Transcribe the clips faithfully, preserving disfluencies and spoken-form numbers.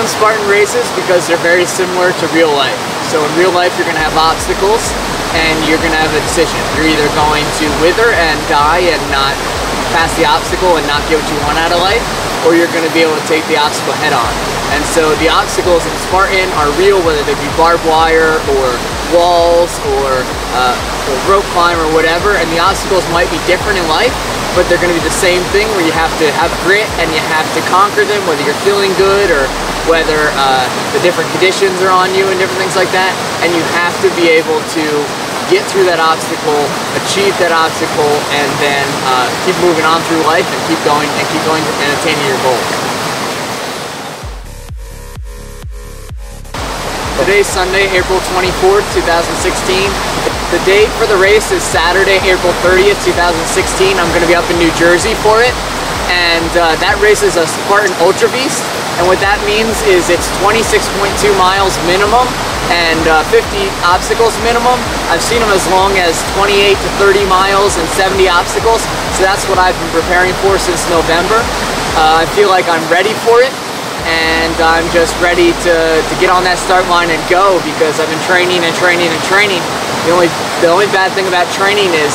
run Spartan races because they're very similar to real life. So in real life, you're going to have obstacles and you're going to have a decision. You're either going to wither and die and not pass the obstacle and not get what you want out of life, or you're going to be able to take the obstacle head on. And so the obstacles in Spartan are real, whether they be barbed wire or walls or, uh, or rope climb or whatever, and the obstacles might be different in life, but they're going to be the same thing where you have to have grit and you have to conquer them, whether you're feeling good or whether uh, the different conditions are on you and different things like that, and you have to be able to get through that obstacle, achieve that obstacle, and then uh, keep moving on through life and keep going and keep going and attaining your goals. Today's Sunday, April twenty-fourth, two thousand sixteen. The date for the race is Saturday, April thirtieth, two thousand sixteen. I'm going to be up in New Jersey for it. And uh, that race is a Spartan Ultra Beast. And what that means is it's twenty-six point two miles minimum and uh, fifty obstacles minimum. I've seen them as long as twenty-eight to thirty miles and seventy obstacles. So that's what I've been preparing for since November. Uh, I feel like I'm ready for it. And I'm just ready to, to get on that start line and go, because I've been training and training and training. The only, the only bad thing about training is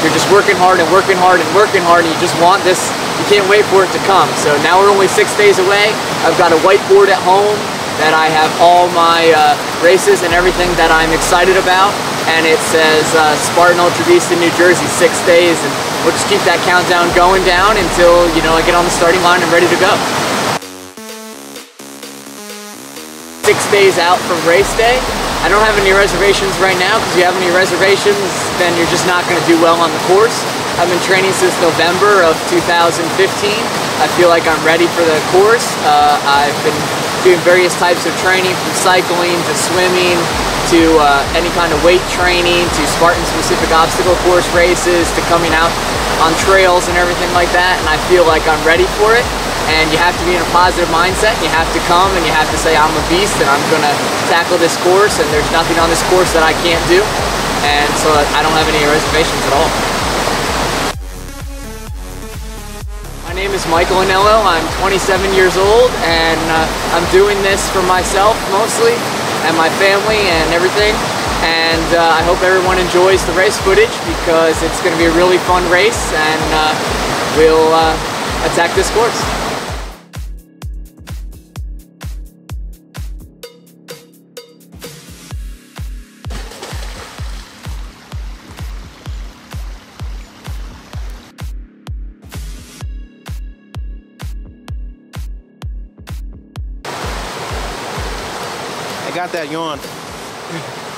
you're just working hard and working hard and working hard, and you just want this, you can't wait for it to come. So now we're only six days away. I've got a whiteboard at home that I have all my uh, races and everything that I'm excited about, and it says uh, Spartan Ultra Beast in New Jersey, six days, and we'll just keep that countdown going down until, you know, I get on the starting line and ready to go. Six days out from race day. I don't have any reservations right now, because if you have any reservations, then you're just not going to do well on the course. I've been training since November of two thousand fifteen. I feel like I'm ready for the course. Uh, I've been doing various types of training, from cycling to swimming to uh, any kind of weight training to Spartan-specific obstacle course races to coming out on trails and everything like that, and I feel like I'm ready for it. And you have to be in a positive mindset, and you have to come and you have to say, I'm a beast and I'm going to tackle this course, and there's nothing on this course that I can't do. And so I don't have any reservations at all. My name is Michael Anello. I'm twenty-seven years old, and uh, I'm doing this for myself mostly, and my family and everything. And uh, I hope everyone enjoys the race footage, because it's going to be a really fun race, and uh, we'll uh, attack this course. Got that yawn.